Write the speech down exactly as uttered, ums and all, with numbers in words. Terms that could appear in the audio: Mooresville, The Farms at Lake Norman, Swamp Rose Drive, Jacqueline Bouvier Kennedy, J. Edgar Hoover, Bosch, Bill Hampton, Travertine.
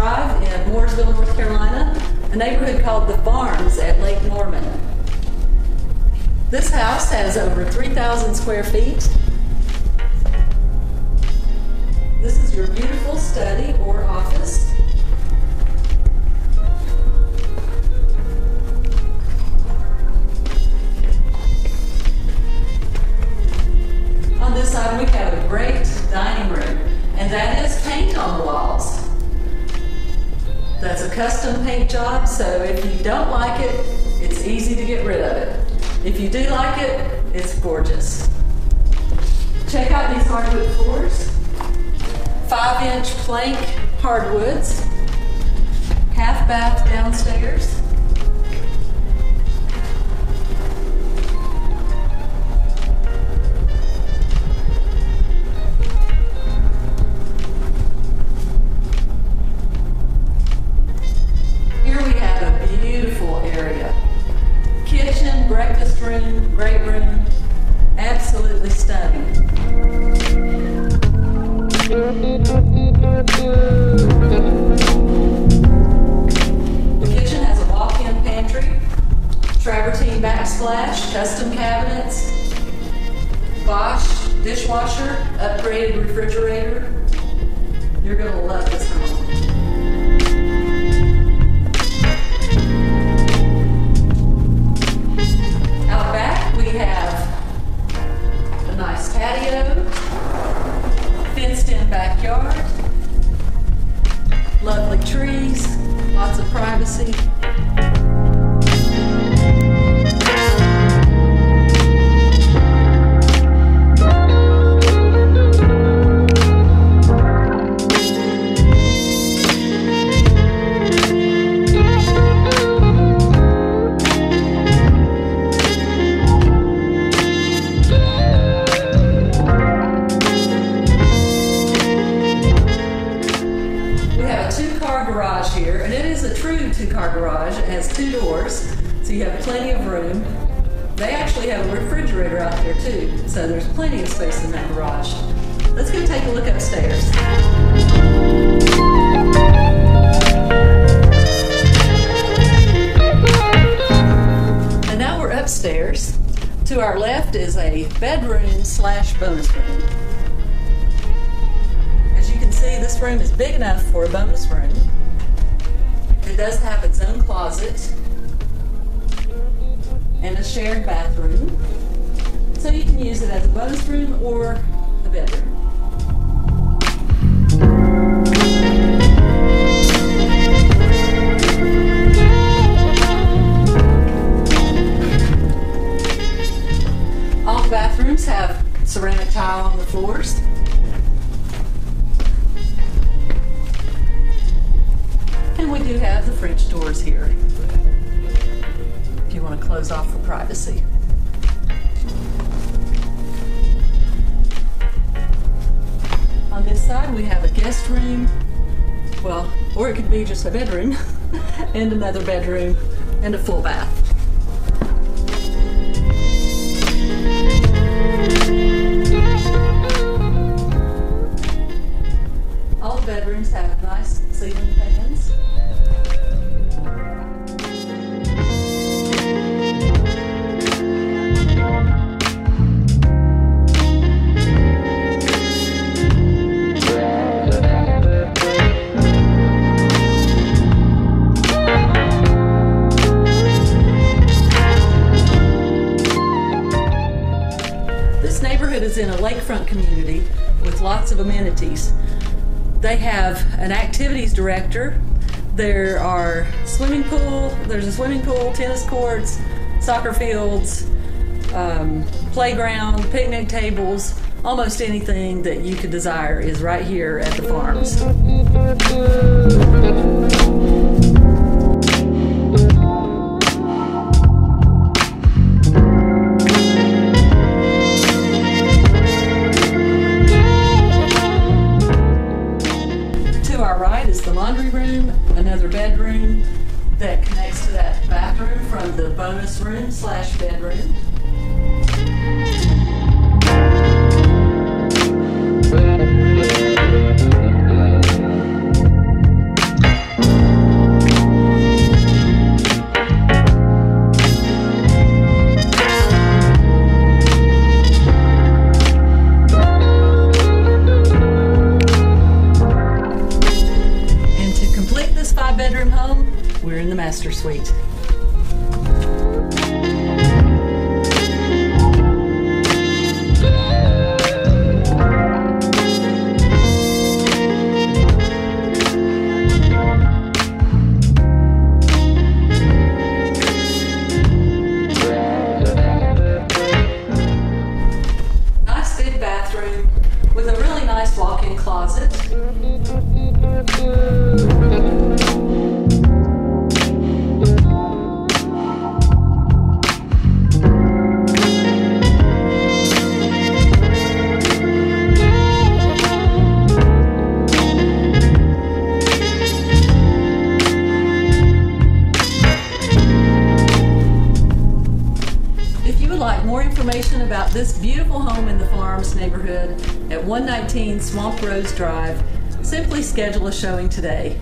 Drive in Mooresville, North Carolina, a neighborhood called The Farms at Lake Norman. This house has over three thousand square feet. This is your beautiful study or office. On this side, we have a great dining room, and that is paint on the walls. That's a custom paint job, so if you don't like it, it's easy to get rid of it. If you do like it, it's gorgeous. Check out these hardwood floors. Five-inch plank hardwoods, half bath downstairs. Here we have a beautiful area. Kitchen, breakfast room, great room, absolutely stunning. The kitchen has a walk-in pantry, travertine backsplash, custom cabinets, Bosch dishwasher, upgraded refrigerator. You're going to love this home. Backyard, lovely trees, lots of privacy. Garage here, and it is a true two-car garage. It has two doors, so you have plenty of room. They actually have a refrigerator out there too, so there's plenty of space in that garage. Let's go take a look upstairs. And now we're upstairs. To our left is a bedroom slash bonus room. As you can see, this room is big enough for a bonus room. It does have its own closet and a shared bathroom, so you can use it as a bonus room or a bedroom. All the bathrooms have ceramic tile on the floors. And we do have the French doors here if you want to close off for privacy. On this side we have a guest room, well, or it could be just a bedroom, and another bedroom, and a full bath. All the bedrooms have nice ceiling fans. This neighborhood is in a lakefront community with lots of amenities. They have an activities director. There are swimming pool, there's a swimming pool, tennis courts, soccer fields, um, playground, picnic tables, almost anything that you could desire is right here at the Farms. Room, another bedroom that connects to that bathroom from the bonus room slash bedroom. five-bedroom home, we're in the master suite. With a really nice walk-in closet. If you would like more information about this beautiful home in the Farms neighborhood, at one nineteen Swamp Rose Drive, simply schedule a showing today.